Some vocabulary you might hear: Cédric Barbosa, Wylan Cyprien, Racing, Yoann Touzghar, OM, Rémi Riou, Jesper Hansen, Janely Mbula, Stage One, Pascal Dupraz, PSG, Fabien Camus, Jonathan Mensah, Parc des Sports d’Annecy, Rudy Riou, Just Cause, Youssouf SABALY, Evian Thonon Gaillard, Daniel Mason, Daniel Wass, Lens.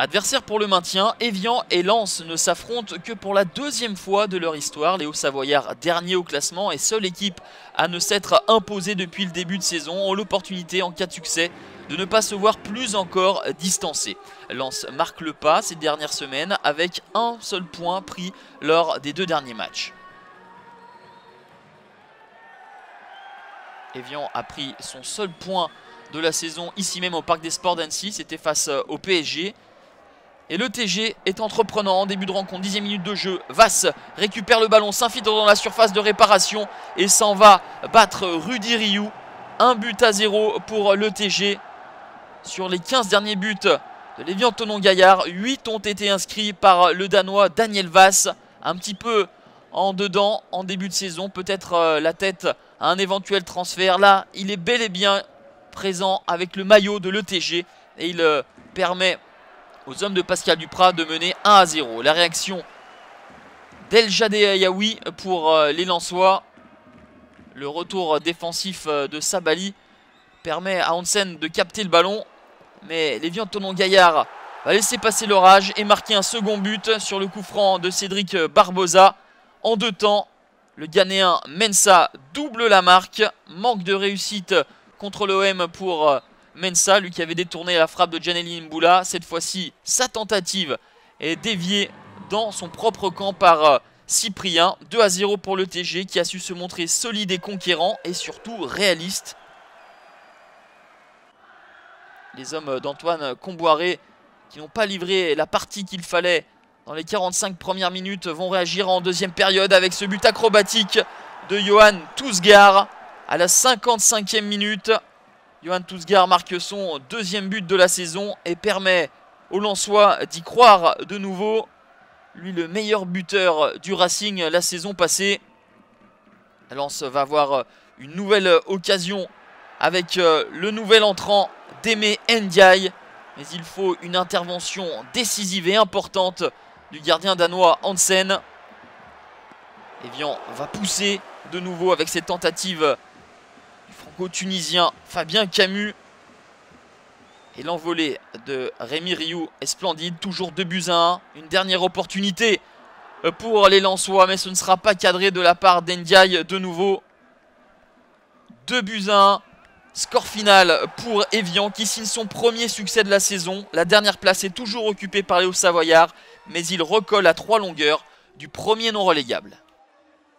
Adversaires pour le maintien, Evian et Lens ne s'affrontent que pour la deuxième fois de leur histoire. Les Hauts-Savoyards, dernier au classement et seule équipe à ne s'être imposée depuis le début de saison, ont l'opportunité en cas de succès de ne pas se voir plus encore distancés. Lens marque le pas ces dernières semaines avec un seul point pris lors des deux derniers matchs. Evian a pris son seul point de la saison ici même au Parc des Sports d'Annecy, c'était face au PSG. Et le TG est entreprenant en début de rencontre, 10e minute de jeu. Wass récupère le ballon, s'infiltre dans la surface de réparation et s'en va battre Rudy Riou. 1 but à 0 pour le TG. Sur les 15 derniers buts de l'Evian Thonon Gaillard, 8 ont été inscrits par le Danois Daniel Wass. Un petit peu en dedans en début de saison, peut-être la tête à un éventuel transfert. Là, il est bel et bien présent avec le maillot de l'ETG et il permet aux hommes de Pascal Dupraz de mener 1 à 0. La réaction d'El Jadeyaoui pour les Lensois. Le retour défensif de Sabaly permet à Hansen de capter le ballon. Mais l'Evian Thonon Gaillard va laisser passer l'orage et marquer un second but sur le coup franc de Cédric Barbosa. En deux temps, le Ghanéen Mensah double la marque. Manque de réussite contre l'OM pour Mensah, lui qui avait détourné la frappe de Janely Mbula. Cette fois-ci, sa tentative est déviée dans son propre camp par Cyprien. 2 à 0 pour le TG qui a su se montrer solide et conquérant et surtout réaliste. Les hommes d'Antoine Comboiré qui n'ont pas livré la partie qu'il fallait dans les 45 premières minutes vont réagir en deuxième période avec ce but acrobatique de Yoann Touzghar à la 55e minute. Yoann Touzghar marque son deuxième but de la saison et permet aux Lensois d'y croire de nouveau. Lui, le meilleur buteur du Racing la saison passée. Lens va avoir une nouvelle occasion avec le nouvel entrant d'Aimé Ndiaye. Mais il faut une intervention décisive et importante du gardien danois Hansen. Evian va pousser de nouveau avec cette tentative franco-tunisien Fabien Camus. Et l'envolée de Rémi Riou est splendide. Toujours 2 buts à 1. Une dernière opportunité pour les Lensois. Mais ce ne sera pas cadré de la part d'Endiaye de nouveau. 2 buts à 1. Score final pour Evian qui signe son premier succès de la saison. La dernière place est toujours occupée par les Hauts-Savoyards. Mais il recolle à 3 longueurs du premier non relégable.